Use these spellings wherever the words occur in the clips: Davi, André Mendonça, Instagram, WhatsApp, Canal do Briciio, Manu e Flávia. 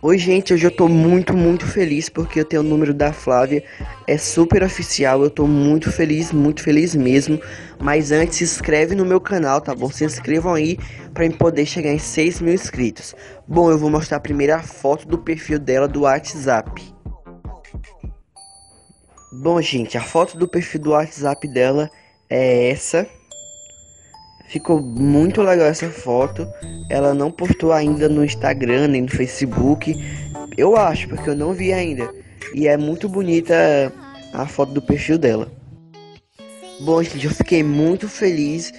Oi gente, hoje eu tô muito feliz porque eu tenho o número da Flávia, é super oficial, eu tô muito feliz mesmo. Mas antes, se inscreve no meu canal, tá bom? Se inscrevam aí pra eu poder chegar em 6 mil inscritos. Bom, eu vou mostrar primeiro a foto do perfil dela do WhatsApp. Bom gente, a foto do perfil do WhatsApp dela é essa. Ficou muito legal essa foto. Ela não postou ainda no Instagram nem no Facebook, eu acho, porque eu não vi ainda. E é muito bonita a foto do perfil dela. Bom gente, eu fiquei muito feliz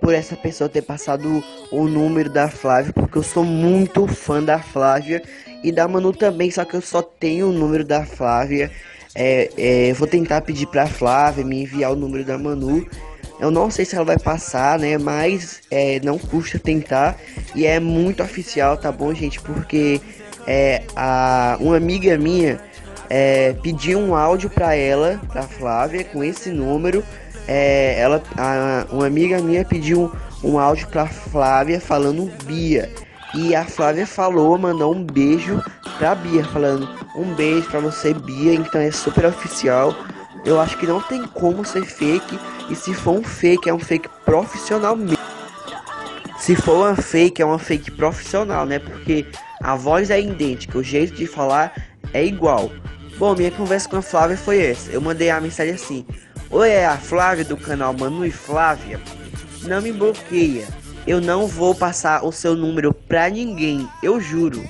por essa pessoa ter passado o número da Flávia, porque eu sou muito fã da Flávia e da Manu também, só que eu só tenho o número da Flávia. Eu vou tentar pedir pra Flávia me enviar o número da Manu. Eu não sei se ela vai passar, né? Mas não custa tentar. E é muito oficial, tá bom, gente? Porque uma amiga minha pediu um áudio pra ela, pra Flávia, com esse número. Uma amiga minha pediu um áudio pra Flávia falando Bia. E a Flávia falou, mandou um beijo pra Bia, falando um beijo pra você, Bia. Então é super oficial. Eu acho que não tem como ser fake. E se for um fake, é um fake profissional mesmo. Se for uma fake, é uma fake profissional, né? Porque a voz é idêntica, o jeito de falar é igual. Bom, minha conversa com a Flávia foi essa. Eu mandei a mensagem assim: oi, é a Flávia do canal Manu e Flávia. Não me bloqueia. Eu não vou passar o seu número pra ninguém, eu juro.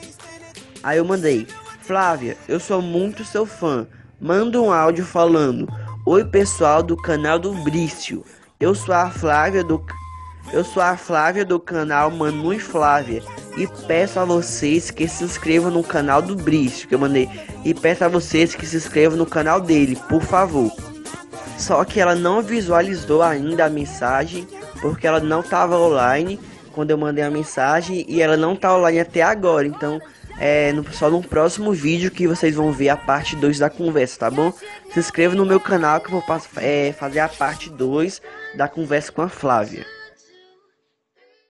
Aí eu mandei: Flávia, eu sou muito seu fã. Manda um áudio falando: oi pessoal do canal do Briciio, eu sou a Flávia do canal Manu e Flávia, e peço a vocês que se inscrevam no canal do Briciio, que eu mandei, e peço a vocês que se inscrevam no canal dele, por favor. Só que ela não visualizou ainda a mensagem, porque ela não estava online quando eu mandei a mensagem, e ela não tá online até agora, então só no próximo vídeo que vocês vão ver a parte 2 da conversa, tá bom? Se inscreva no meu canal que eu vou fazer a parte 2 da conversa com a Flávia.